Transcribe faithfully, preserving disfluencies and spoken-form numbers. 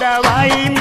दवाई